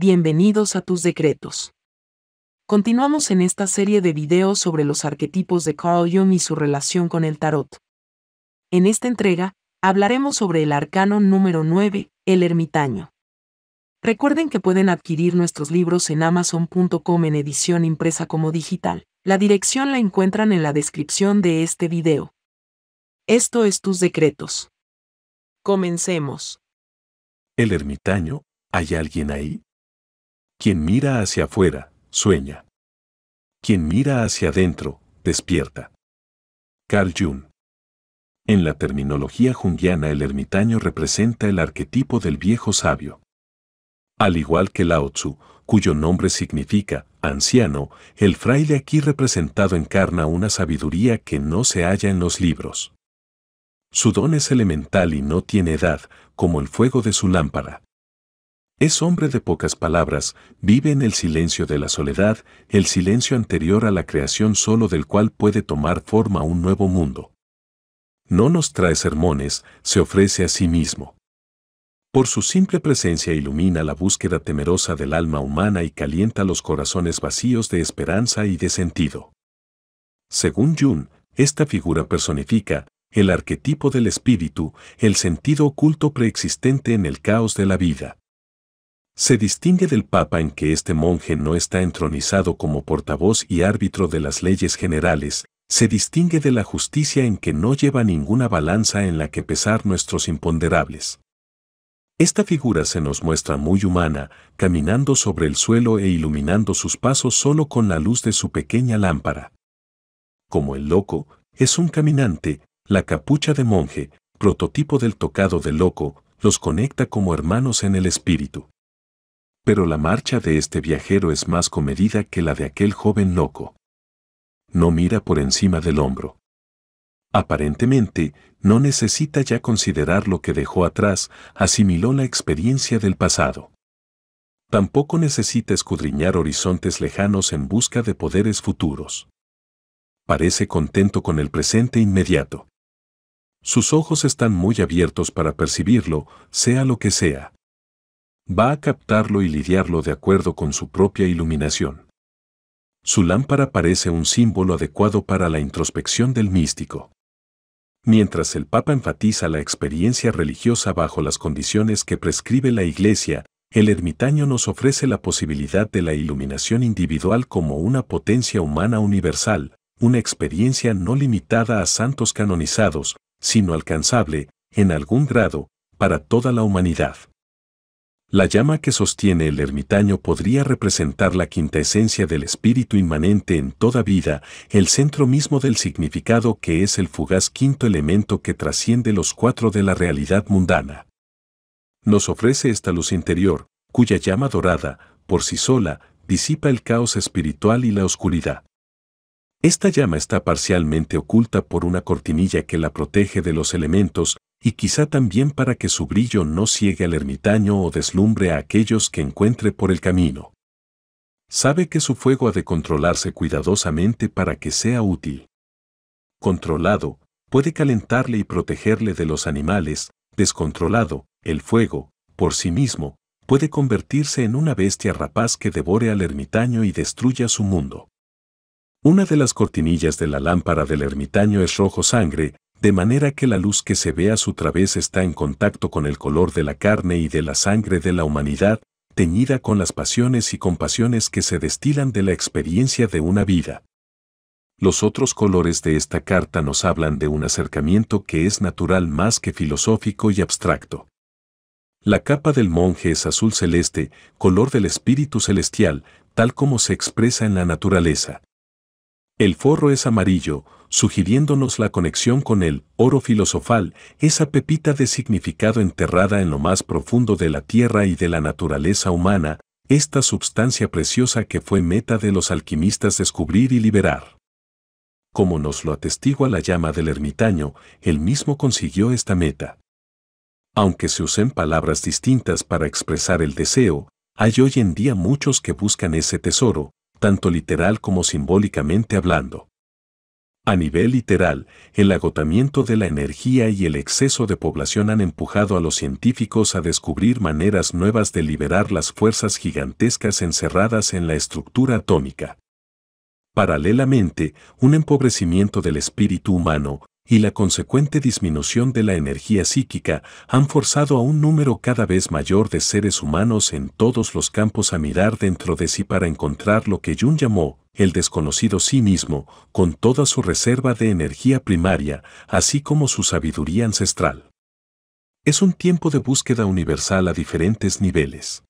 Bienvenidos a Tus Decretos. Continuamos en esta serie de videos sobre los arquetipos de Carl Jung y su relación con el tarot. En esta entrega, hablaremos sobre el arcano número 9, El Ermitaño. Recuerden que pueden adquirir nuestros libros en Amazon.com en edición impresa como digital. La dirección la encuentran en la descripción de este video. Esto es Tus Decretos. Comencemos. El ermitaño, ¿hay alguien ahí? Quien mira hacia afuera, sueña. Quien mira hacia adentro, despierta. Carl Jung. En la terminología junguiana, el ermitaño representa el arquetipo del viejo sabio. Al igual que Lao Tzu, cuyo nombre significa anciano, el fraile aquí representado encarna una sabiduría que no se halla en los libros. Su don es elemental y no tiene edad, como el fuego de su lámpara. Es hombre de pocas palabras, vive en el silencio de la soledad, el silencio anterior a la creación solo del cual puede tomar forma un nuevo mundo. No nos trae sermones, se ofrece a sí mismo. Por su simple presencia ilumina la búsqueda temerosa del alma humana y calienta los corazones vacíos de esperanza y de sentido. Según Jung, esta figura personifica el arquetipo del espíritu, el sentido oculto preexistente en el caos de la vida. Se distingue del Papa en que este monje no está entronizado como portavoz y árbitro de las leyes generales, se distingue de la justicia en que no lleva ninguna balanza en la que pesar nuestros imponderables. Esta figura se nos muestra muy humana, caminando sobre el suelo e iluminando sus pasos solo con la luz de su pequeña lámpara. Como el loco, es un caminante, la capucha de monje, prototipo del tocado de loco, los conecta como hermanos en el espíritu. Pero la marcha de este viajero es más comedida que la de aquel joven loco. No mira por encima del hombro. Aparentemente, no necesita ya considerar lo que dejó atrás, asimiló la experiencia del pasado. Tampoco necesita escudriñar horizontes lejanos en busca de poderes futuros. Parece contento con el presente inmediato. Sus ojos están muy abiertos para percibirlo, sea lo que sea. Va a captarlo y lidiarlo de acuerdo con su propia iluminación. Su lámpara parece un símbolo adecuado para la introspección del místico. Mientras el Papa enfatiza la experiencia religiosa bajo las condiciones que prescribe la Iglesia, el ermitaño nos ofrece la posibilidad de la iluminación individual como una potencia humana universal, una experiencia no limitada a santos canonizados, sino alcanzable, en algún grado, para toda la humanidad. La llama que sostiene el ermitaño podría representar la quintaesencia del espíritu inmanente en toda vida, el centro mismo del significado que es el fugaz quinto elemento que trasciende los cuatro de la realidad mundana. Nos ofrece esta luz interior, cuya llama dorada, por sí sola, disipa el caos espiritual y la oscuridad. Esta llama está parcialmente oculta por una cortinilla que la protege de los elementos, y quizá también para que su brillo no ciegue al ermitaño o deslumbre a aquellos que encuentre por el camino. Sabe que su fuego ha de controlarse cuidadosamente para que sea útil. Controlado, puede calentarle y protegerle de los animales. Descontrolado, el fuego, por sí mismo, puede convertirse en una bestia rapaz que devore al ermitaño y destruya su mundo. Una de las cortinillas de la lámpara del ermitaño es rojo sangre, de manera que la luz que se ve a su través está en contacto con el color de la carne y de la sangre de la humanidad, teñida con las pasiones y compasiones que se destilan de la experiencia de una vida. Los otros colores de esta carta nos hablan de un acercamiento que es natural más que filosófico y abstracto. La capa del monje es azul celeste, color del espíritu celestial, tal como se expresa en la naturaleza. El forro es amarillo, sugiriéndonos la conexión con el oro filosofal, esa pepita de significado enterrada en lo más profundo de la tierra y de la naturaleza humana, esta substancia preciosa que fue meta de los alquimistas descubrir y liberar. Como nos lo atestigua la llama del ermitaño, él mismo consiguió esta meta. Aunque se usen palabras distintas para expresar el deseo, hay hoy en día muchos que buscan ese tesoro, tanto literal como simbólicamente hablando. A nivel literal, el agotamiento de la energía y el exceso de población han empujado a los científicos a descubrir maneras nuevas de liberar las fuerzas gigantescas encerradas en la estructura atómica. Paralelamente, un empobrecimiento del espíritu humano y la consecuente disminución de la energía psíquica han forzado a un número cada vez mayor de seres humanos en todos los campos a mirar dentro de sí para encontrar lo que Jung llamó el desconocido sí mismo, con toda su reserva de energía primaria, así como su sabiduría ancestral. Es un tiempo de búsqueda universal a diferentes niveles.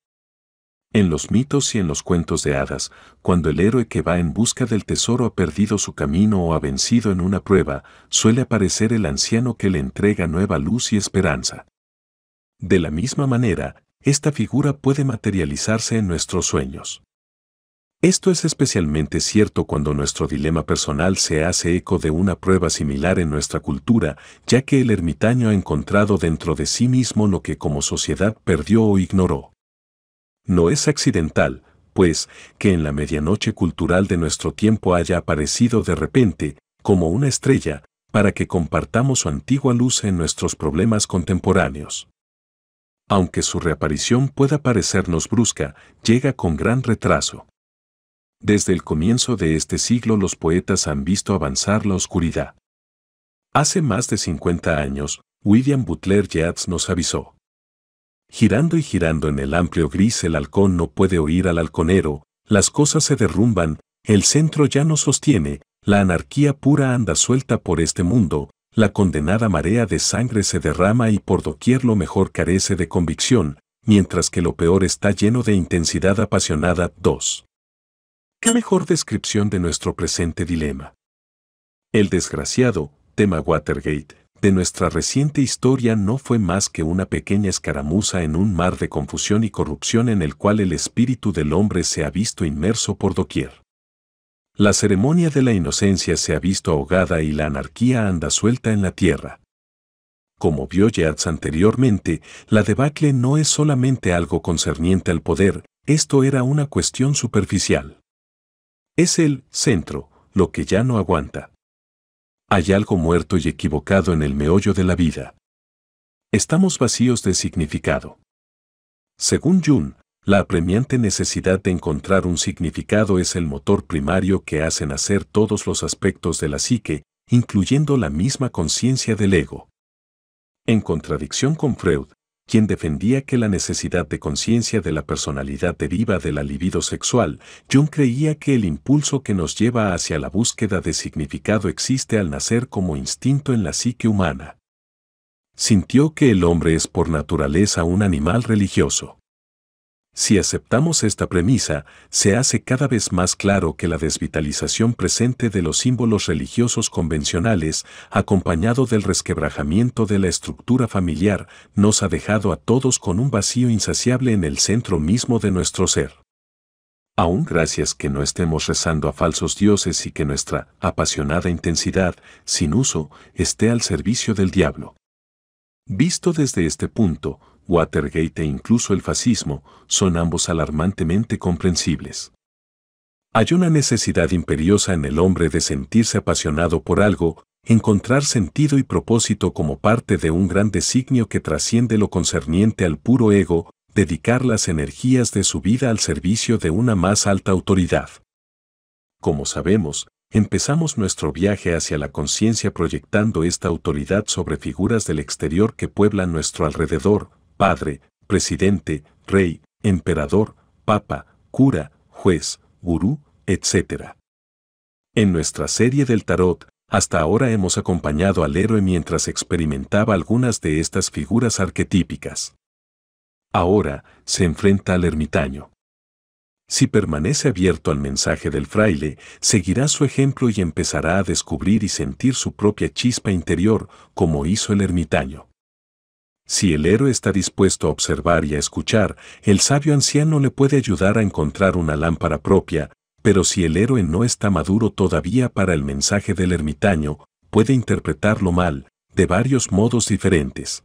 En los mitos y en los cuentos de hadas, cuando el héroe que va en busca del tesoro ha perdido su camino o ha vencido en una prueba, suele aparecer el anciano que le entrega nueva luz y esperanza. De la misma manera, esta figura puede materializarse en nuestros sueños. Esto es especialmente cierto cuando nuestro dilema personal se hace eco de una prueba similar en nuestra cultura, ya que el ermitaño ha encontrado dentro de sí mismo lo que como sociedad perdió o ignoró. No es accidental, pues, que en la medianoche cultural de nuestro tiempo haya aparecido de repente, como una estrella, para que compartamos su antigua luz en nuestros problemas contemporáneos. Aunque su reaparición pueda parecernos brusca, llega con gran retraso. Desde el comienzo de este siglo los poetas han visto avanzar la oscuridad. Hace más de 50 años, William Butler Yeats nos avisó. Girando y girando en el amplio gris el halcón no puede oír al halconero, las cosas se derrumban, el centro ya no sostiene, la anarquía pura anda suelta por este mundo, la condenada marea de sangre se derrama y por doquier lo mejor carece de convicción, mientras que lo peor está lleno de intensidad apasionada. 2. ¿Qué mejor descripción de nuestro presente dilema? El desgraciado tema Watergate de nuestra reciente historia no fue más que una pequeña escaramuza en un mar de confusión y corrupción en el cual el espíritu del hombre se ha visto inmerso por doquier. La ceremonia de la inocencia se ha visto ahogada y la anarquía anda suelta en la tierra. Como vio Yeats anteriormente, la debacle no es solamente algo concerniente al poder, esto era una cuestión superficial. Es el centro, lo que ya no aguanta. Hay algo muerto y equivocado en el meollo de la vida. Estamos vacíos de significado. Según Jung, la apremiante necesidad de encontrar un significado es el motor primario que hace nacer todos los aspectos de la psique, incluyendo la misma conciencia del ego. En contradicción con Freud, quien defendía que la necesidad de conciencia de la personalidad deriva de la libido sexual, Jung creía que el impulso que nos lleva hacia la búsqueda de significado existe al nacer como instinto en la psique humana. Sintió que el hombre es por naturaleza un animal religioso. Si aceptamos esta premisa, se hace cada vez más claro que la desvitalización presente de los símbolos religiosos convencionales, acompañado del resquebrajamiento de la estructura familiar, nos ha dejado a todos con un vacío insaciable en el centro mismo de nuestro ser. Aún gracias que no estemos rezando a falsos dioses y que nuestra apasionada intensidad, sin uso, esté al servicio del diablo. Visto desde este punto, Watergate e incluso el fascismo son ambos alarmantemente comprensibles. Hay una necesidad imperiosa en el hombre de sentirse apasionado por algo, encontrar sentido y propósito como parte de un gran designio que trasciende lo concerniente al puro ego, dedicar las energías de su vida al servicio de una más alta autoridad. Como sabemos, empezamos nuestro viaje hacia la conciencia proyectando esta autoridad sobre figuras del exterior que pueblan nuestro alrededor: padre, presidente, rey, emperador, papa, cura, juez, gurú, etc. En nuestra serie del tarot, hasta ahora hemos acompañado al héroe mientras experimentaba algunas de estas figuras arquetípicas. Ahora se enfrenta al ermitaño. Si permanece abierto al mensaje del fraile, seguirá su ejemplo y empezará a descubrir y sentir su propia chispa interior, como hizo el ermitaño. Si el héroe está dispuesto a observar y a escuchar, el sabio anciano le puede ayudar a encontrar una lámpara propia, pero si el héroe no está maduro todavía para el mensaje del ermitaño, puede interpretarlo mal, de varios modos diferentes.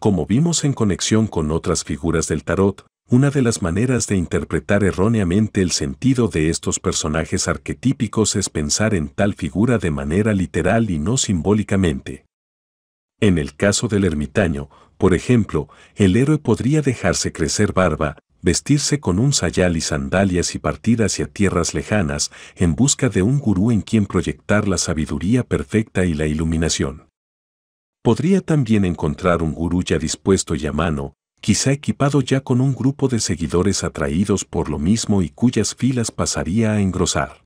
Como vimos en conexión con otras figuras del tarot, Una de las maneras de interpretar erróneamente el sentido de estos personajes arquetípicos es pensar en tal figura de manera literal y no simbólicamente. En el caso del ermitaño, por ejemplo, el héroe podría dejarse crecer barba, vestirse con un sayal y sandalias y partir hacia tierras lejanas en busca de un gurú en quien proyectar la sabiduría perfecta y la iluminación. Podría también encontrar un gurú ya dispuesto y a mano, quizá equipado ya con un grupo de seguidores atraídos por lo mismo y cuyas filas pasaría a engrosar.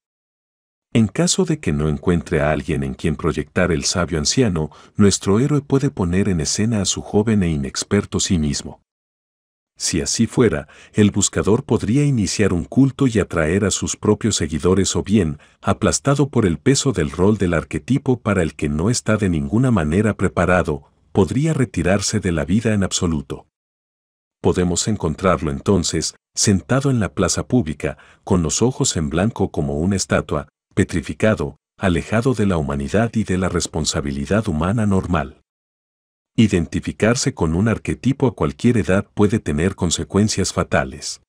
En caso de que no encuentre a alguien en quien proyectar el sabio anciano, nuestro héroe puede poner en escena a su joven e inexperto sí mismo. Si así fuera, el buscador podría iniciar un culto y atraer a sus propios seguidores o bien, aplastado por el peso del rol del arquetipo para el que no está de ninguna manera preparado, podría retirarse de la vida en absoluto. Podemos encontrarlo entonces, sentado en la plaza pública, con los ojos en blanco como una estatua, petrificado, alejado de la humanidad y de la responsabilidad humana normal. Identificarse con un arquetipo a cualquier edad puede tener consecuencias fatales.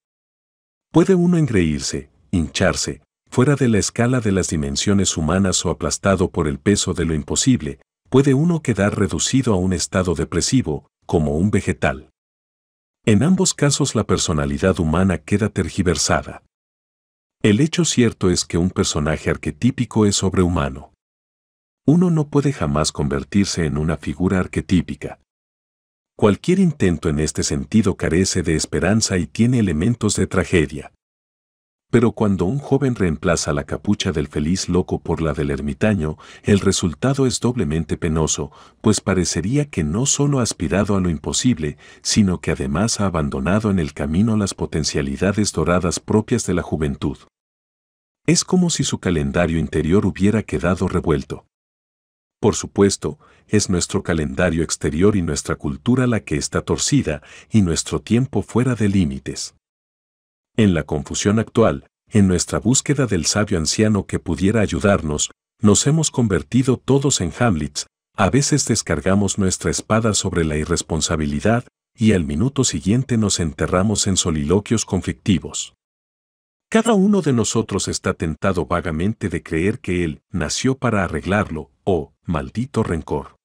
Puede uno engreírse, hincharse, fuera de la escala de las dimensiones humanas o aplastado por el peso de lo imposible, puede uno quedar reducido a un estado depresivo, como un vegetal. En ambos casos la personalidad humana queda tergiversada. El hecho cierto es que un personaje arquetípico es sobrehumano. Uno no puede jamás convertirse en una figura arquetípica. Cualquier intento en este sentido carece de esperanza y tiene elementos de tragedia. Pero cuando un joven reemplaza la capucha del feliz loco por la del ermitaño, el resultado es doblemente penoso, pues parecería que no solo ha aspirado a lo imposible, sino que además ha abandonado en el camino las potencialidades doradas propias de la juventud. Es como si su calendario interior hubiera quedado revuelto. Por supuesto, es nuestro calendario exterior y nuestra cultura la que está torcida, y nuestro tiempo fuera de límites. En la confusión actual, en nuestra búsqueda del sabio anciano que pudiera ayudarnos, nos hemos convertido todos en Hamlets, a veces descargamos nuestra espada sobre la irresponsabilidad y al minuto siguiente nos enterramos en soliloquios conflictivos. Cada uno de nosotros está tentado vagamente de creer que él nació para arreglarlo, oh, maldito rencor.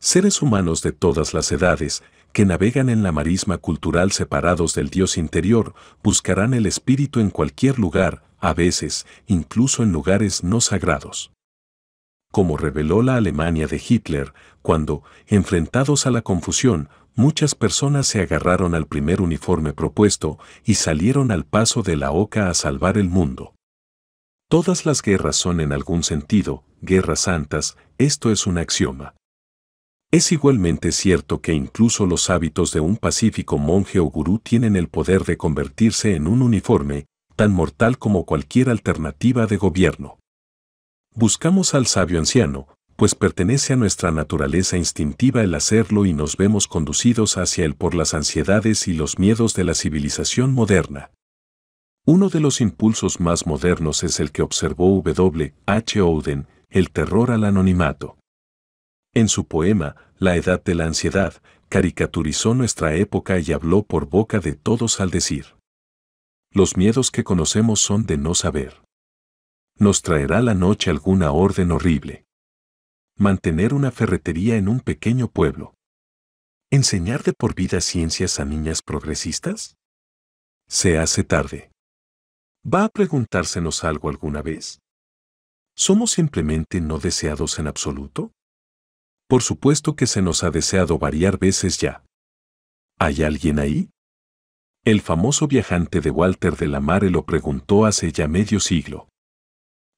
Seres humanos de todas las edades, que navegan en la marisma cultural separados del Dios interior, buscarán el espíritu en cualquier lugar, a veces, incluso en lugares no sagrados. Como reveló la Alemania de Hitler, cuando, enfrentados a la confusión, muchas personas se agarraron al primer uniforme propuesto y salieron al paso de la oca a salvar el mundo. Todas las guerras son en algún sentido guerras santas, esto es un axioma. Es igualmente cierto que incluso los hábitos de un pacífico monje o gurú tienen el poder de convertirse en un uniforme, tan mortal como cualquier alternativa de gobierno. Buscamos al sabio anciano, pues pertenece a nuestra naturaleza instintiva el hacerlo y nos vemos conducidos hacia él por las ansiedades y los miedos de la civilización moderna. Uno de los impulsos más modernos es el que observó W. H. Auden, el terror al anonimato. En su poema, La edad de la ansiedad, caricaturizó nuestra época y habló por boca de todos al decir: los miedos que conocemos son de no saber. Nos traerá la noche alguna orden horrible. Mantener una ferretería en un pequeño pueblo. ¿Enseñar de por vida ciencias a niñas progresistas? Se hace tarde. ¿Va a preguntársenos algo alguna vez? ¿Somos simplemente no deseados en absoluto? Por supuesto que se nos ha deseado varias veces ya. ¿Hay alguien ahí? El famoso viajante de Walter de la Mare lo preguntó hace ya medio siglo.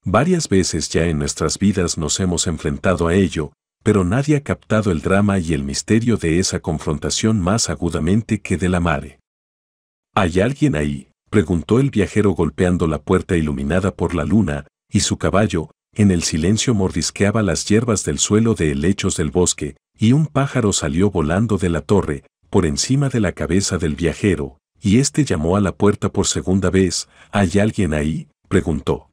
Varias veces ya en nuestras vidas nos hemos enfrentado a ello, pero nadie ha captado el drama y el misterio de esa confrontación más agudamente que de la Mare. ¿Hay alguien ahí?, preguntó el viajero golpeando la puerta iluminada por la luna, y su caballo, en el silencio mordisqueaba las hierbas del suelo de helechos del bosque, y un pájaro salió volando de la torre, por encima de la cabeza del viajero, y éste llamó a la puerta por segunda vez. ¿Hay alguien ahí?, preguntó.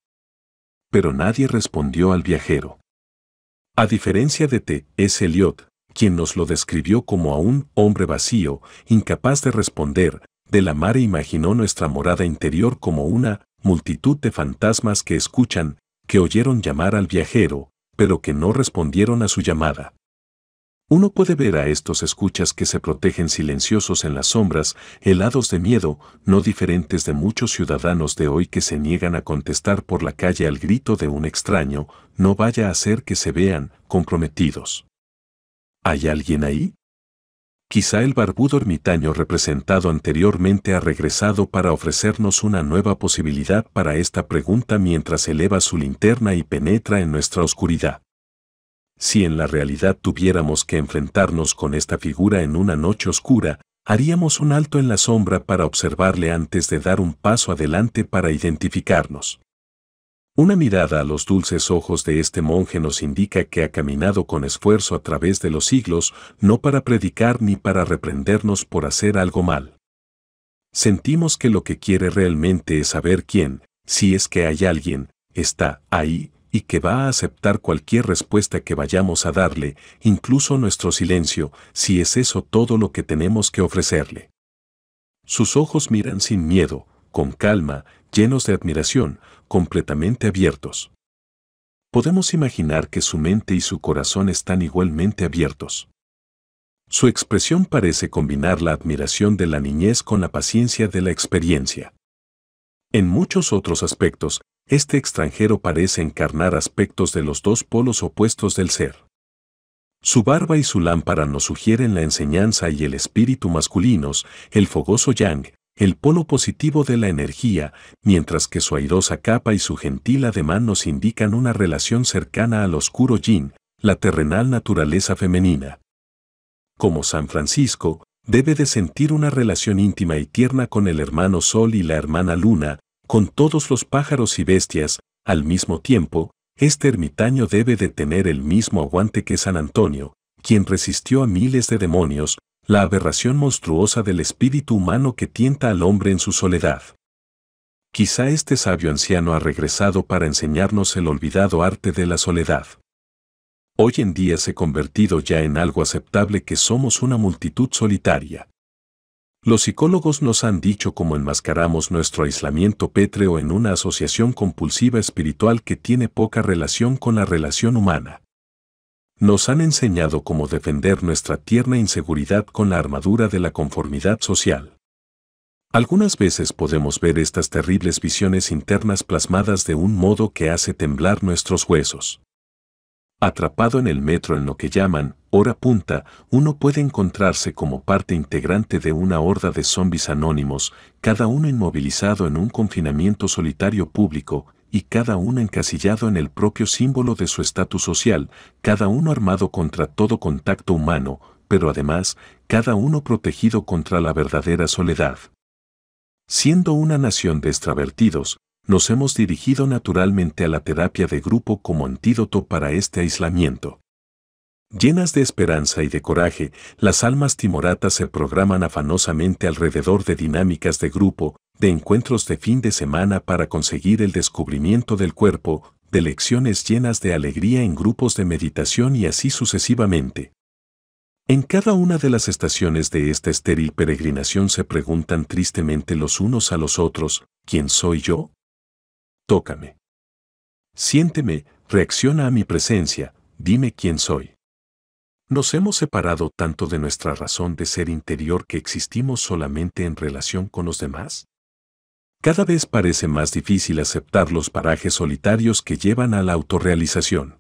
Pero nadie respondió al viajero. A diferencia de T. S. Eliot, quien nos lo describió como a un hombre vacío, incapaz de responder, de la Mare imaginó nuestra morada interior como una multitud de fantasmas que escuchan, que oyeron llamar al viajero, pero que no respondieron a su llamada. Uno puede ver a estos escuchas que se protegen silenciosos en las sombras, helados de miedo, no diferentes de muchos ciudadanos de hoy que se niegan a contestar por la calle al grito de un extraño, no vaya a ser que se vean comprometidos. ¿Hay alguien ahí? Quizá el barbudo ermitaño representado anteriormente ha regresado para ofrecernos una nueva posibilidad para esta pregunta mientras eleva su linterna y penetra en nuestra oscuridad. Si en la realidad tuviéramos que enfrentarnos con esta figura en una noche oscura, haríamos un alto en la sombra para observarle antes de dar un paso adelante para identificarnos. Una mirada a los dulces ojos de este monje nos indica que ha caminado con esfuerzo a través de los siglos, no para predicar ni para reprendernos por hacer algo mal. Sentimos que lo que quiere realmente es saber quién, si es que hay alguien, está ahí, y que va a aceptar cualquier respuesta que vayamos a darle, incluso nuestro silencio, si es eso todo lo que tenemos que ofrecerle. Sus ojos miran sin miedo, con calma, llenos de admiración, completamente abiertos. Podemos imaginar que su mente y su corazón están igualmente abiertos. Su expresión parece combinar la admiración de la niñez con la paciencia de la experiencia. En muchos otros aspectos, este extranjero parece encarnar aspectos de los dos polos opuestos del ser. Su barba y su lámpara nos sugieren la enseñanza y el espíritu masculinos, el fogoso yang, el polo positivo de la energía, mientras que su airosa capa y su gentil ademán nos indican una relación cercana al oscuro yin, la terrenal naturaleza femenina. Como San Francisco, debe de sentir una relación íntima y tierna con el hermano sol y la hermana luna, con todos los pájaros y bestias. Al mismo tiempo, este ermitaño debe de tener el mismo aguante que San Antonio, quien resistió a miles de demonios, la aberración monstruosa del espíritu humano que tienta al hombre en su soledad. Quizá este sabio anciano ha regresado para enseñarnos el olvidado arte de la soledad. Hoy en día se ha convertido ya en algo aceptable que somos una multitud solitaria. Los psicólogos nos han dicho cómo enmascaramos nuestro aislamiento pétreo en una asociación compulsiva espiritual que tiene poca relación con la relación humana. Nos han enseñado cómo defender nuestra tierna inseguridad con la armadura de la conformidad social. Algunas veces podemos ver estas terribles visiones internas plasmadas de un modo que hace temblar nuestros huesos. Atrapado en el metro en lo que llaman hora punta, uno puede encontrarse como parte integrante de una horda de zombis anónimos, cada uno inmovilizado en un confinamiento solitario público y cada uno encasillado en el propio símbolo de su estatus social, cada uno armado contra todo contacto humano, pero además, cada uno protegido contra la verdadera soledad. Siendo una nación de extravertidos, nos hemos dirigido naturalmente a la terapia de grupo como antídoto para este aislamiento. Llenas de esperanza y de coraje, las almas timoratas se programan afanosamente alrededor de dinámicas de grupo, de encuentros de fin de semana para conseguir el descubrimiento del cuerpo, de lecciones llenas de alegría en grupos de meditación y así sucesivamente. En cada una de las estaciones de esta estéril peregrinación se preguntan tristemente los unos a los otros, ¿quién soy yo? Tócame. Siénteme, reacciona a mi presencia, dime quién soy. Nos hemos separado tanto de nuestra razón de ser interior que existimos solamente en relación con los demás. Cada vez parece más difícil aceptar los parajes solitarios que llevan a la autorrealización.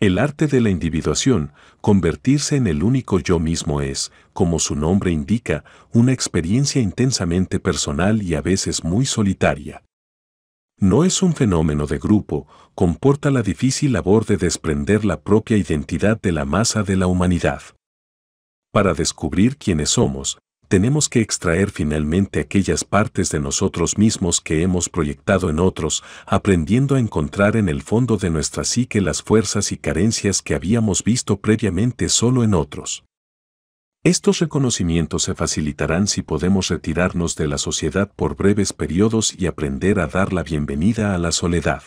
El arte de la individuación, convertirse en el único yo mismo es, como su nombre indica, una experiencia intensamente personal y a veces muy solitaria. No es un fenómeno de grupo, comporta la difícil labor de desprender la propia identidad de la masa de la humanidad. Para descubrir quiénes somos, tenemos que extraer finalmente aquellas partes de nosotros mismos que hemos proyectado en otros, aprendiendo a encontrar en el fondo de nuestra psique las fuerzas y carencias que habíamos visto previamente solo en otros. Estos reconocimientos se facilitarán si podemos retirarnos de la sociedad por breves periodos y aprender a dar la bienvenida a la soledad.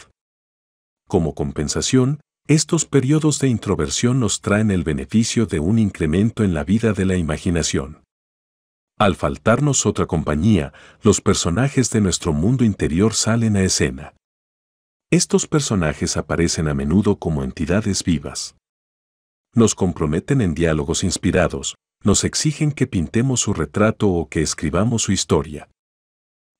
Como compensación, estos periodos de introversión nos traen el beneficio de un incremento en la vida de la imaginación. Al faltarnos otra compañía, los personajes de nuestro mundo interior salen a escena. Estos personajes aparecen a menudo como entidades vivas. Nos comprometen en diálogos inspirados, nos exigen que pintemos su retrato o que escribamos su historia.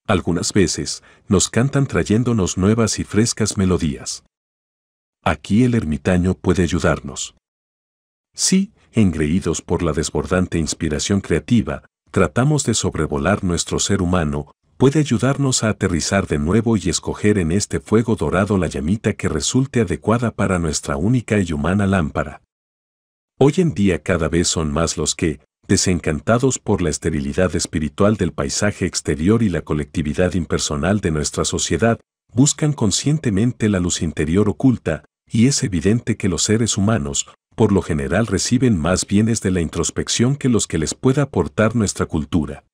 Algunas veces, nos cantan trayéndonos nuevas y frescas melodías. Aquí el ermitaño puede ayudarnos. Sí, engreídos por la desbordante inspiración creativa, tratamos de sobrevolar nuestro ser humano, puede ayudarnos a aterrizar de nuevo y escoger en este fuego dorado la llamita que resulte adecuada para nuestra única y humana lámpara. Hoy en día cada vez son más los que, desencantados por la esterilidad espiritual del paisaje exterior y la colectividad impersonal de nuestra sociedad, buscan conscientemente la luz interior oculta, y es evidente que los seres humanos, por lo general, reciben más bienes de la introspección que los que les pueda aportar nuestra cultura.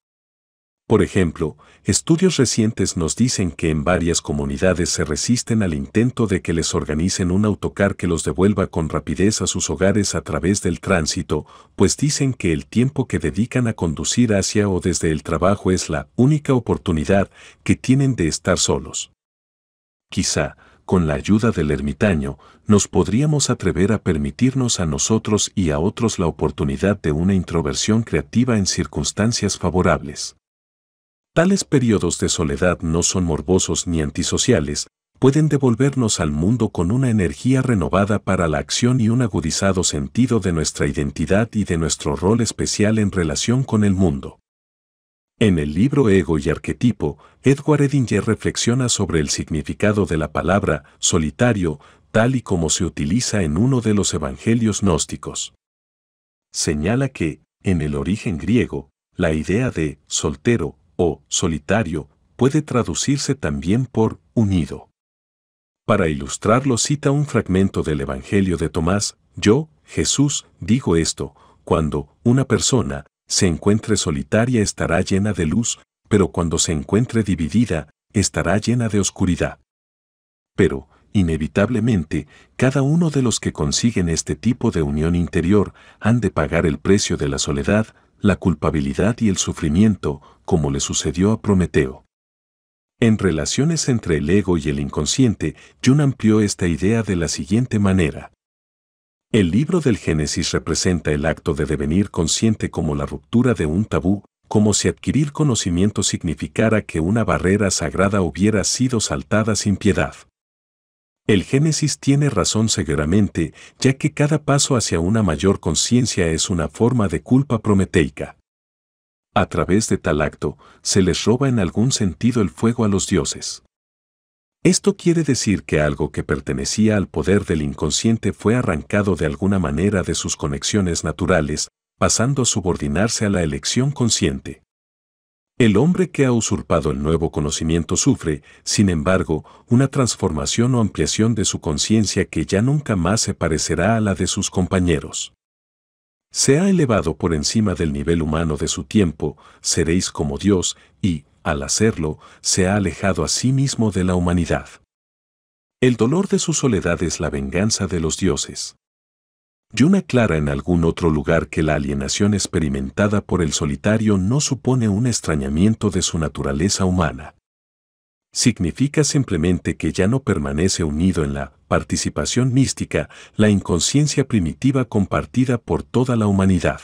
Por ejemplo, estudios recientes nos dicen que en varias comunidades se resisten al intento de que les organicen un autocar que los devuelva con rapidez a sus hogares a través del tránsito, pues dicen que el tiempo que dedican a conducir hacia o desde el trabajo es la única oportunidad que tienen de estar solos. Quizá, con la ayuda del ermitaño, nos podríamos atrever a permitirnos a nosotros y a otros la oportunidad de una introversión creativa en circunstancias favorables. Tales periodos de soledad no son morbosos ni antisociales, pueden devolvernos al mundo con una energía renovada para la acción y un agudizado sentido de nuestra identidad y de nuestro rol especial en relación con el mundo. En el libro Ego y Arquetipo, Edward Edinger reflexiona sobre el significado de la palabra solitario, tal y como se utiliza en uno de los evangelios gnósticos. Señala que, en el origen griego, la idea de soltero o solitario puede traducirse también por unido. Para ilustrarlo cita un fragmento del Evangelio de Tomás: yo, Jesús, digo esto, cuando una persona se encuentre solitaria estará llena de luz, pero cuando se encuentre dividida, estará llena de oscuridad. Pero, inevitablemente, cada uno de los que consiguen este tipo de unión interior han de pagar el precio de la soledad, la culpabilidad y el sufrimiento, como le sucedió a Prometeo. En Relaciones entre el ego y el inconsciente, Jung amplió esta idea de la siguiente manera. El libro del Génesis representa el acto de devenir consciente como la ruptura de un tabú, como si adquirir conocimiento significara que una barrera sagrada hubiera sido saltada sin piedad. El Génesis tiene razón seguramente, ya que cada paso hacia una mayor conciencia es una forma de culpa prometeica. A través de tal acto, se les roba en algún sentido el fuego a los dioses. Esto quiere decir que algo que pertenecía al poder del inconsciente fue arrancado de alguna manera de sus conexiones naturales, pasando a subordinarse a la elección consciente. El hombre que ha usurpado el nuevo conocimiento sufre, sin embargo, una transformación o ampliación de su conciencia que ya nunca más se parecerá a la de sus compañeros. Se ha elevado por encima del nivel humano de su tiempo, seréis como Dios, y, al hacerlo, se ha alejado a sí mismo de la humanidad. El dolor de su soledad es la venganza de los dioses. Jung aclara en algún otro lugar que la alienación experimentada por el solitario no supone un extrañamiento de su naturaleza humana. Significa simplemente que ya no permanece unido en la participación mística, la inconsciencia primitiva compartida por toda la humanidad.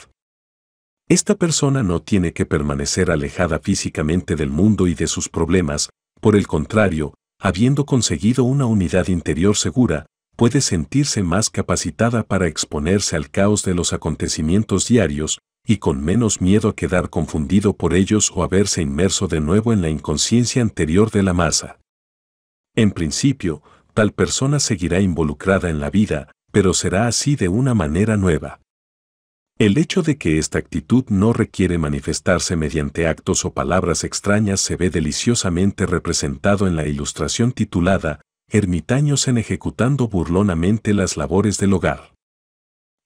Esta persona no tiene que permanecer alejada físicamente del mundo y de sus problemas, por el contrario, habiendo conseguido una unidad interior segura, puede sentirse más capacitada para exponerse al caos de los acontecimientos diarios y con menos miedo a quedar confundido por ellos o a verse inmerso de nuevo en la inconsciencia anterior de la masa. En principio, tal persona seguirá involucrada en la vida, pero será así de una manera nueva. El hecho de que esta actitud no requiere manifestarse mediante actos o palabras extrañas se ve deliciosamente representado en la ilustración titulada Ermitaños en ejecutando burlonamente las labores del hogar.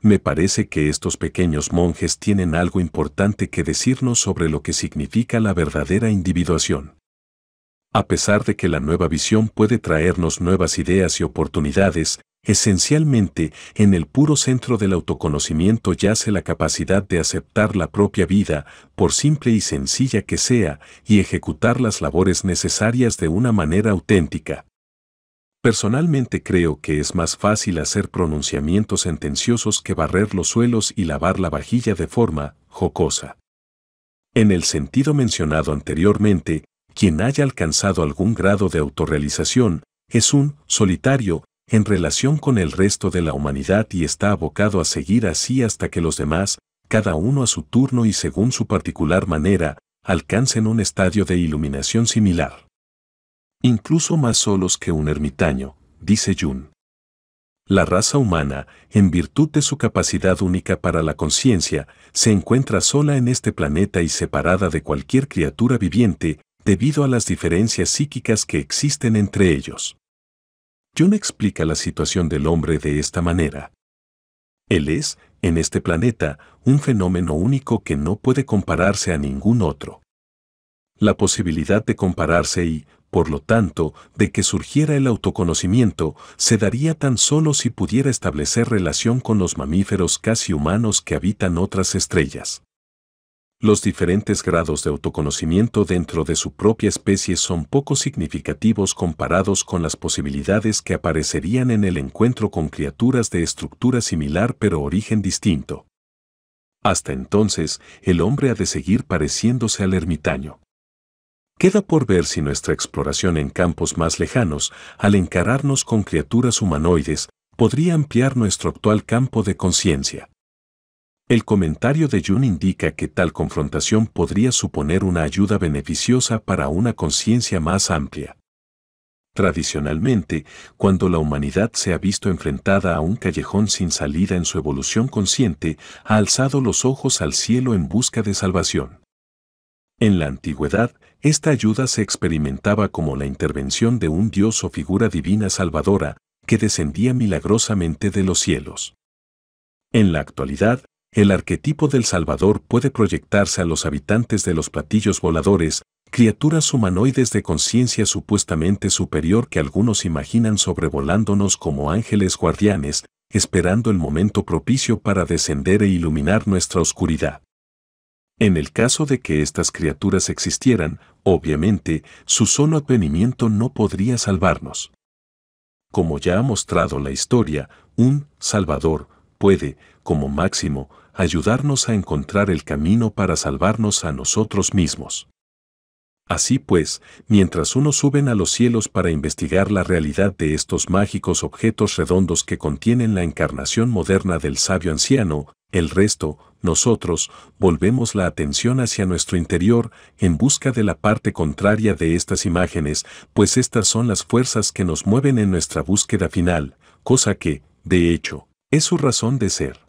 Me parece que estos pequeños monjes tienen algo importante que decirnos sobre lo que significa la verdadera individuación. A pesar de que la nueva visión puede traernos nuevas ideas y oportunidades, esencialmente, en el puro centro del autoconocimiento yace la capacidad de aceptar la propia vida, por simple y sencilla que sea, y ejecutar las labores necesarias de una manera auténtica. Personalmente creo que es más fácil hacer pronunciamientos sentenciosos que barrer los suelos y lavar la vajilla de forma jocosa. En el sentido mencionado anteriormente, quien haya alcanzado algún grado de autorrealización es un solitario en relación con el resto de la humanidad y está abocado a seguir así hasta que los demás, cada uno a su turno y según su particular manera, alcancen un estadio de iluminación similar. Incluso más solos que un ermitaño, dice Jung. La raza humana, en virtud de su capacidad única para la conciencia, se encuentra sola en este planeta y separada de cualquier criatura viviente, debido a las diferencias psíquicas que existen entre ellos. Jung explica la situación del hombre de esta manera. Él es, en este planeta, un fenómeno único que no puede compararse a ningún otro. La posibilidad de compararse y, por lo tanto, de que surgiera el autoconocimiento, se daría tan solo si pudiera establecer relación con los mamíferos casi humanos que habitan otras estrellas. Los diferentes grados de autoconocimiento dentro de su propia especie son poco significativos comparados con las posibilidades que aparecerían en el encuentro con criaturas de estructura similar pero origen distinto. Hasta entonces, el hombre ha de seguir pareciéndose al ermitaño. Queda por ver si nuestra exploración en campos más lejanos, al encararnos con criaturas humanoides, podría ampliar nuestro actual campo de conciencia. El comentario de Jung indica que tal confrontación podría suponer una ayuda beneficiosa para una conciencia más amplia. Tradicionalmente, cuando la humanidad se ha visto enfrentada a un callejón sin salida en su evolución consciente, ha alzado los ojos al cielo en busca de salvación. En la antigüedad, esta ayuda se experimentaba como la intervención de un dios o figura divina salvadora que descendía milagrosamente de los cielos. En la actualidad, el arquetipo del Salvador puede proyectarse a los habitantes de los platillos voladores, criaturas humanoides de conciencia supuestamente superior que algunos imaginan sobrevolándonos como ángeles guardianes, esperando el momento propicio para descender e iluminar nuestra oscuridad. En el caso de que estas criaturas existieran, obviamente, su solo advenimiento no podría salvarnos. Como ya ha mostrado la historia, un Salvador puede, como máximo, ayudarnos a encontrar el camino para salvarnos a nosotros mismos. Así pues, mientras unos suben a los cielos para investigar la realidad de estos mágicos objetos redondos que contienen la encarnación moderna del sabio anciano, el resto, nosotros, volvemos la atención hacia nuestro interior en busca de la parte contraria de estas imágenes, pues estas son las fuerzas que nos mueven en nuestra búsqueda final, cosa que, de hecho, es su razón de ser.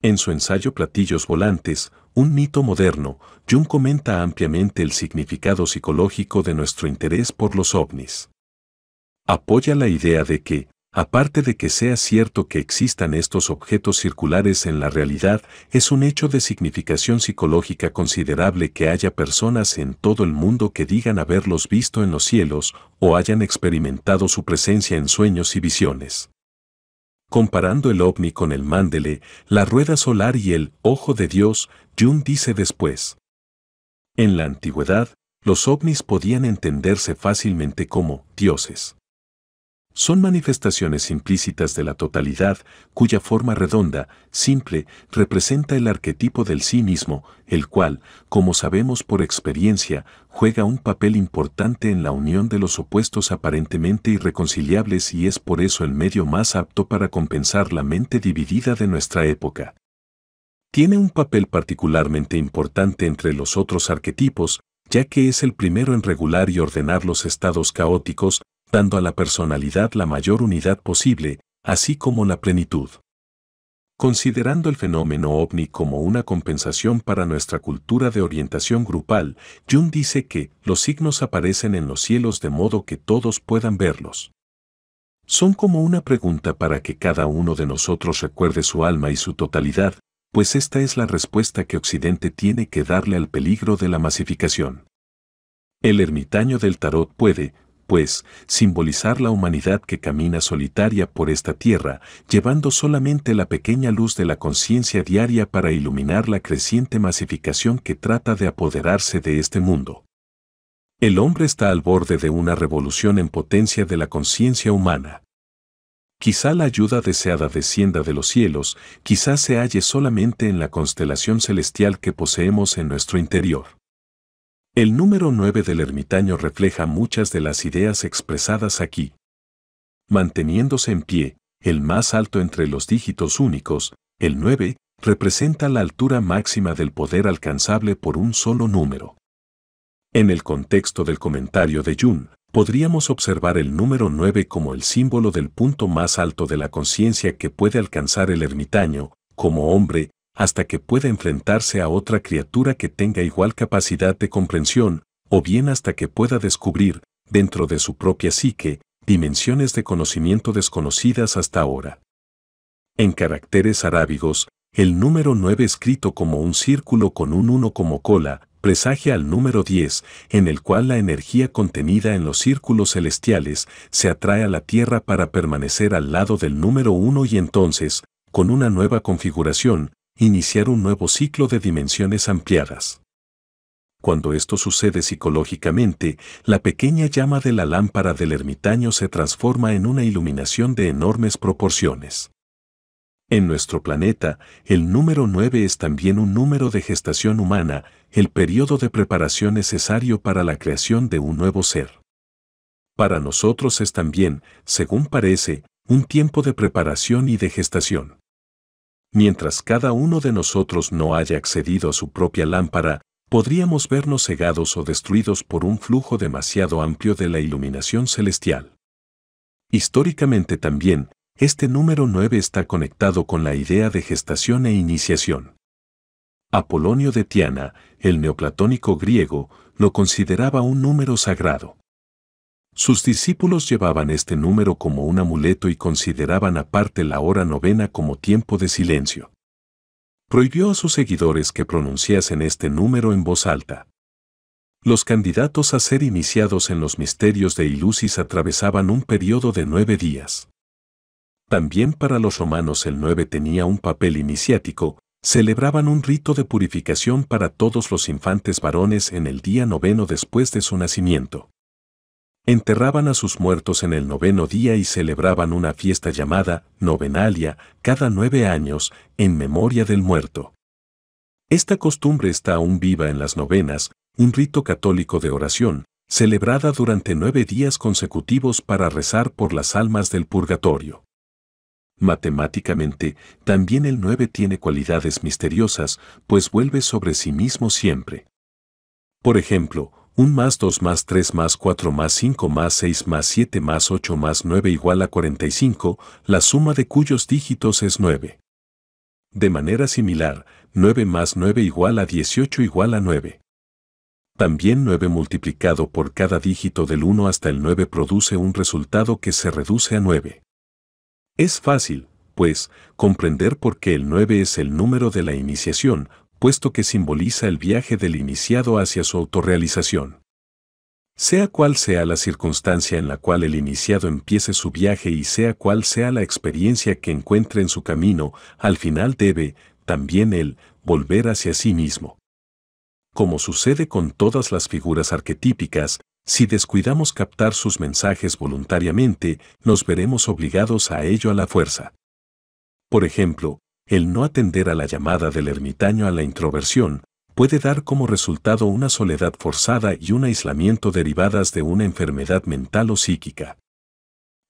En su ensayo Platillos Volantes, un mito moderno, Jung comenta ampliamente el significado psicológico de nuestro interés por los ovnis. Apoya la idea de que, aparte de que sea cierto que existan estos objetos circulares en la realidad, es un hecho de significación psicológica considerable que haya personas en todo el mundo que digan haberlos visto en los cielos o hayan experimentado su presencia en sueños y visiones. Comparando el ovni con el mándele, la rueda solar y el ojo de Dios, Jung dice después. En la antigüedad, los ovnis podían entenderse fácilmente como dioses. Son manifestaciones implícitas de la totalidad, cuya forma redonda, simple, representa el arquetipo del sí mismo, el cual, como sabemos por experiencia, juega un papel importante en la unión de los opuestos aparentemente irreconciliables y es por eso el medio más apto para compensar la mente dividida de nuestra época. Tiene un papel particularmente importante entre los otros arquetipos, ya que es el primero en regular y ordenar los estados caóticos, dando a la personalidad la mayor unidad posible, así como la plenitud. Considerando el fenómeno ovni como una compensación para nuestra cultura de orientación grupal, Jung dice que los signos aparecen en los cielos de modo que todos puedan verlos. Son como una pregunta para que cada uno de nosotros recuerde su alma y su totalidad, pues esta es la respuesta que Occidente tiene que darle al peligro de la masificación. El ermitaño del tarot puede, pues, simbolizar la humanidad que camina solitaria por esta tierra, llevando solamente la pequeña luz de la conciencia diaria para iluminar la creciente masificación que trata de apoderarse de este mundo. El hombre está al borde de una revolución en potencia de la conciencia humana. Quizá la ayuda deseada descienda de los cielos, quizá se halle solamente en la constelación celestial que poseemos en nuestro interior. El número 9 del ermitaño refleja muchas de las ideas expresadas aquí. Manteniéndose en pie, el más alto entre los dígitos únicos, el 9, representa la altura máxima del poder alcanzable por un solo número. En el contexto del comentario de Jung, podríamos observar el número 9 como el símbolo del punto más alto de la conciencia que puede alcanzar el ermitaño, como hombre, hasta que pueda enfrentarse a otra criatura que tenga igual capacidad de comprensión, o bien hasta que pueda descubrir, dentro de su propia psique, dimensiones de conocimiento desconocidas hasta ahora. En caracteres arábigos, el número 9 escrito como un círculo con un 1 como cola, presagia al número 10, en el cual la energía contenida en los círculos celestiales se atrae a la Tierra para permanecer al lado del número 1 y entonces, con una nueva configuración, iniciar un nuevo ciclo de dimensiones ampliadas. Cuando esto sucede psicológicamente, la pequeña llama de la lámpara del ermitaño se transforma en una iluminación de enormes proporciones. En nuestro planeta, el número 9 es también un número de gestación humana, el periodo de preparación necesario para la creación de un nuevo ser. Para nosotros es también, según parece, un tiempo de preparación y de gestación. Mientras cada uno de nosotros no haya accedido a su propia lámpara, podríamos vernos cegados o destruidos por un flujo demasiado amplio de la iluminación celestial. Históricamente también, este número 9 está conectado con la idea de gestación e iniciación. Apolonio de Tiana, el neoplatónico griego, lo consideraba un número sagrado. Sus discípulos llevaban este número como un amuleto y consideraban aparte la hora novena como tiempo de silencio. Prohibió a sus seguidores que pronunciasen este número en voz alta. Los candidatos a ser iniciados en los misterios de Ilusis atravesaban un periodo de 9 días. También para los romanos el 9 tenía un papel iniciático, celebraban un rito de purificación para todos los infantes varones en el día noveno después de su nacimiento. Enterraban a sus muertos en el noveno día y celebraban una fiesta llamada novenalia cada 9 años en memoria del muerto. Esta costumbre está aún viva en las novenas, un rito católico de oración, celebrada durante 9 días consecutivos para rezar por las almas del purgatorio. Matemáticamente, también el 9 tiene cualidades misteriosas, pues vuelve sobre sí mismo siempre. Por ejemplo, 1 + 2 + 3 + 4 + 5 + 6 + 7 + 8 + 9 = 45, la suma de cuyos dígitos es 9. De manera similar, 9 + 9 = 18 = 9. También 9 multiplicado por cada dígito del 1 hasta el 9 produce un resultado que se reduce a 9. Es fácil, pues, comprender por qué el 9 es el número de la iniciación, puesto que simboliza el viaje del iniciado hacia su autorrealización. Sea cual sea la circunstancia en la cual el iniciado empiece su viaje y sea cual sea la experiencia que encuentre en su camino, al final debe, también él, volver hacia sí mismo. Como sucede con todas las figuras arquetípicas, si descuidamos captar sus mensajes voluntariamente, nos veremos obligados a ello a la fuerza. Por ejemplo, el no atender a la llamada del ermitaño a la introversión puede dar como resultado una soledad forzada y un aislamiento derivadas de una enfermedad mental o psíquica.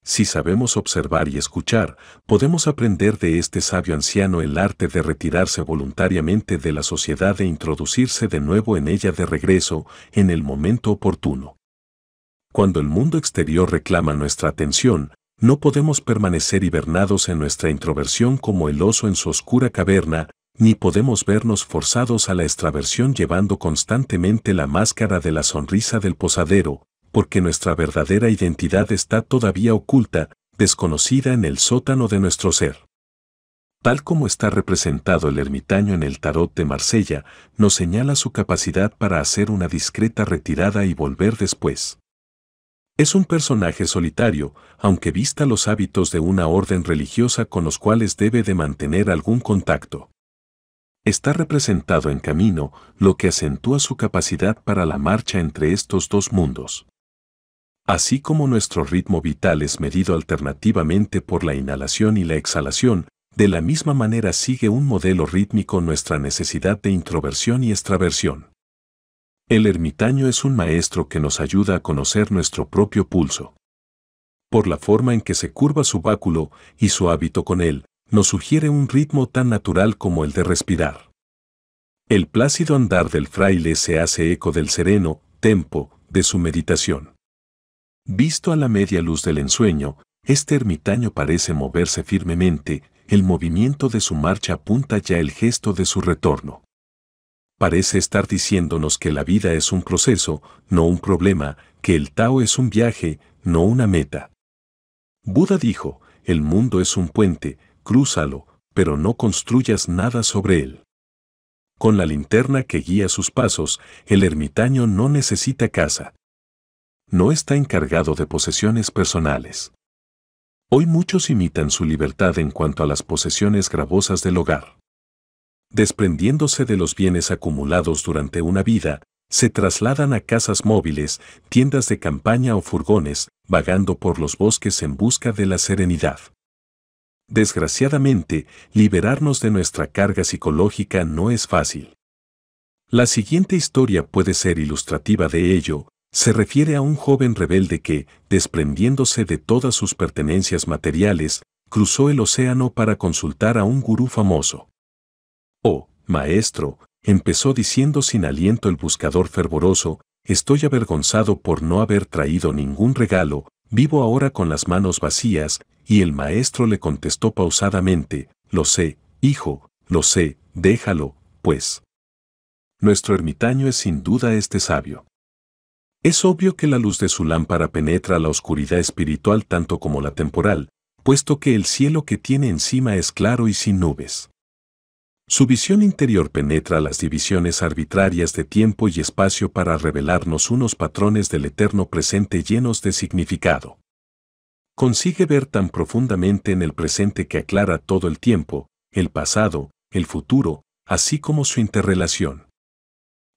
Si sabemos observar y escuchar, podemos aprender de este sabio anciano el arte de retirarse voluntariamente de la sociedad e introducirse de nuevo en ella de regreso en el momento oportuno. Cuando el mundo exterior reclama nuestra atención, no podemos permanecer hibernados en nuestra introversión como el oso en su oscura caverna, ni podemos vernos forzados a la extraversión llevando constantemente la máscara de la sonrisa del posadero, porque nuestra verdadera identidad está todavía oculta, desconocida en el sótano de nuestro ser. Tal como está representado el ermitaño en el Tarot de Marsella, nos señala su capacidad para hacer una discreta retirada y volver después. Es un personaje solitario, aunque vista los hábitos de una orden religiosa con los cuales debe de mantener algún contacto. Está representado en camino, lo que acentúa su capacidad para la marcha entre estos dos mundos. Así como nuestro ritmo vital es medido alternativamente por la inhalación y la exhalación, de la misma manera sigue un modelo rítmico nuestra necesidad de introversión y extraversión. El ermitaño es un maestro que nos ayuda a conocer nuestro propio pulso. Por la forma en que se curva su báculo y su hábito con él, nos sugiere un ritmo tan natural como el de respirar. El plácido andar del fraile se hace eco del sereno tempo de su meditación. Visto a la media luz del ensueño, este ermitaño parece moverse firmemente. El movimiento de su marcha apunta ya el gesto de su retorno. Parece estar diciéndonos que la vida es un proceso, no un problema, que el Tao es un viaje, no una meta. Buda dijo, el mundo es un puente, crúzalo, pero no construyas nada sobre él. Con la linterna que guía sus pasos, el ermitaño no necesita casa. No está encargado de posesiones personales. Hoy muchos imitan su libertad en cuanto a las posesiones gravosas del hogar. Desprendiéndose de los bienes acumulados durante una vida, se trasladan a casas móviles, tiendas de campaña o furgones, vagando por los bosques en busca de la serenidad. Desgraciadamente, liberarnos de nuestra carga psicológica no es fácil. La siguiente historia puede ser ilustrativa de ello. Se refiere a un joven rebelde que, desprendiéndose de todas sus pertenencias materiales, cruzó el océano para consultar a un gurú famoso. «Oh, maestro», empezó diciendo sin aliento el buscador fervoroso, «estoy avergonzado por no haber traído ningún regalo, vivo ahora con las manos vacías», y el maestro le contestó pausadamente, «Lo sé, hijo, lo sé, déjalo, pues». Nuestro ermitaño es sin duda este sabio. Es obvio que la luz de su lámpara penetra la oscuridad espiritual tanto como la temporal, puesto que el cielo que tiene encima es claro y sin nubes. Su visión interior penetra las divisiones arbitrarias de tiempo y espacio para revelarnos unos patrones del eterno presente llenos de significado. Consigue ver tan profundamente en el presente que aclara todo el tiempo, el pasado, el futuro, así como su interrelación.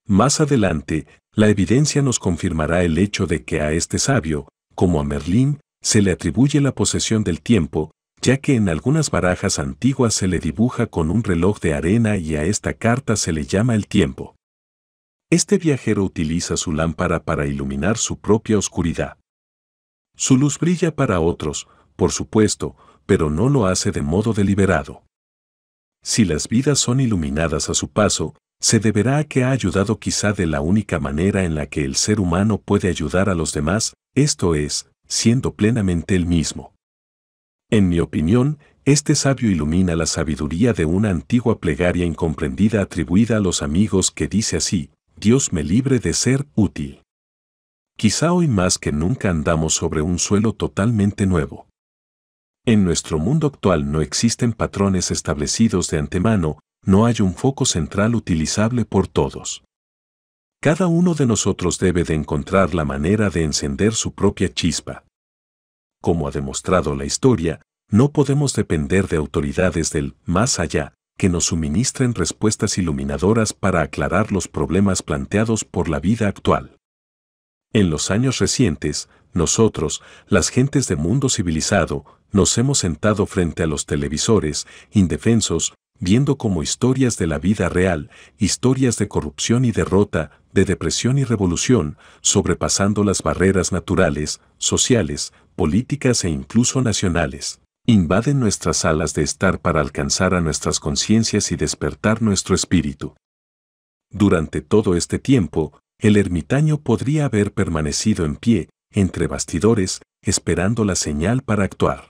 Más adelante, la evidencia nos confirmará el hecho de que a este sabio, como a Merlín, se le atribuye la posesión del tiempo, ya que en algunas barajas antiguas se le dibuja con un reloj de arena y a esta carta se le llama el tiempo. Este viajero utiliza su lámpara para iluminar su propia oscuridad. Su luz brilla para otros, por supuesto, pero no lo hace de modo deliberado. Si las vidas son iluminadas a su paso, se deberá a que ha ayudado quizá de la única manera en la que el ser humano puede ayudar a los demás, esto es, siendo plenamente él mismo. En mi opinión, este sabio ilumina la sabiduría de una antigua plegaria incomprendida atribuida a los amigos que dice así, Dios me libre de ser útil. Quizá hoy más que nunca andamos sobre un suelo totalmente nuevo. En nuestro mundo actual no existen patrones establecidos de antemano, no hay un foco central utilizable por todos. Cada uno de nosotros debe de encontrar la manera de encender su propia chispa. Como ha demostrado la historia, no podemos depender de autoridades del más allá que nos suministren respuestas iluminadoras para aclarar los problemas planteados por la vida actual. En los años recientes, nosotros, las gentes de mundo civilizado, nos hemos sentado frente a los televisores, indefensos, viendo como historias de la vida real, historias de corrupción y derrota, de depresión y revolución, sobrepasando las barreras naturales, sociales, políticas e incluso nacionales, invaden nuestras salas de estar para alcanzar a nuestras conciencias y despertar nuestro espíritu. Durante todo este tiempo, el ermitaño podría haber permanecido en pie, entre bastidores, esperando la señal para actuar.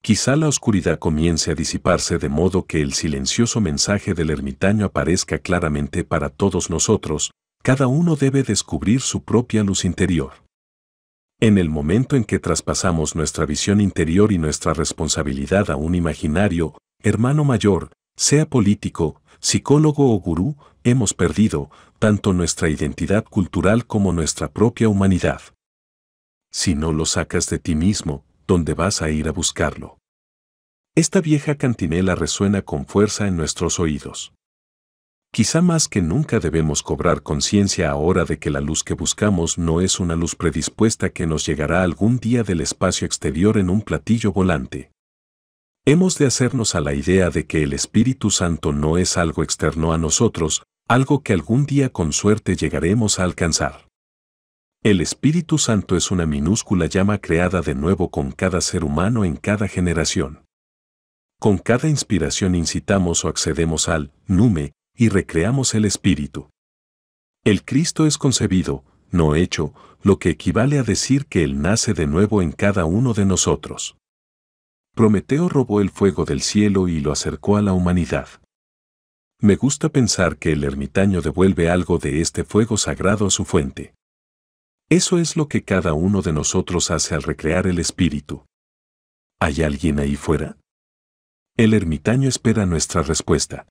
Quizá la oscuridad comience a disiparse de modo que el silencioso mensaje del ermitaño aparezca claramente para todos nosotros, cada uno debe descubrir su propia luz interior. En el momento en que traspasamos nuestra visión interior y nuestra responsabilidad a un imaginario, hermano mayor, sea político, psicólogo o gurú, hemos perdido tanto nuestra identidad cultural como nuestra propia humanidad. Si no lo sacas de ti mismo, ¿dónde vas a ir a buscarlo? Esta vieja cantinela resuena con fuerza en nuestros oídos. Quizá más que nunca debemos cobrar conciencia ahora de que la luz que buscamos no es una luz predispuesta que nos llegará algún día del espacio exterior en un platillo volante. Hemos de hacernos a la idea de que el Espíritu Santo no es algo externo a nosotros, algo que algún día con suerte llegaremos a alcanzar. El Espíritu Santo es una minúscula llama creada de nuevo con cada ser humano en cada generación. Con cada inspiración incitamos o accedemos al nume, y recreamos el Espíritu. El Cristo es concebido, no hecho, lo que equivale a decir que Él nace de nuevo en cada uno de nosotros. Prometeo robó el fuego del cielo y lo acercó a la humanidad. Me gusta pensar que el ermitaño devuelve algo de este fuego sagrado a su fuente. Eso es lo que cada uno de nosotros hace al recrear el Espíritu. ¿Hay alguien ahí fuera? El ermitaño espera nuestra respuesta.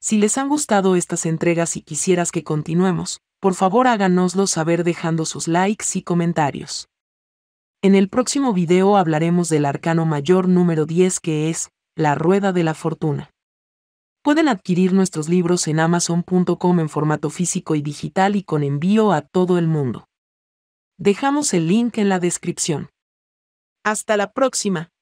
Si les han gustado estas entregas y quisieras que continuemos, por favor háganoslo saber dejando sus likes y comentarios. En el próximo video hablaremos del arcano mayor número 10 que es la Rueda de la Fortuna. Pueden adquirir nuestros libros en amazon.com en formato físico y digital y con envío a todo el mundo. Dejamos el link en la descripción. Hasta la próxima.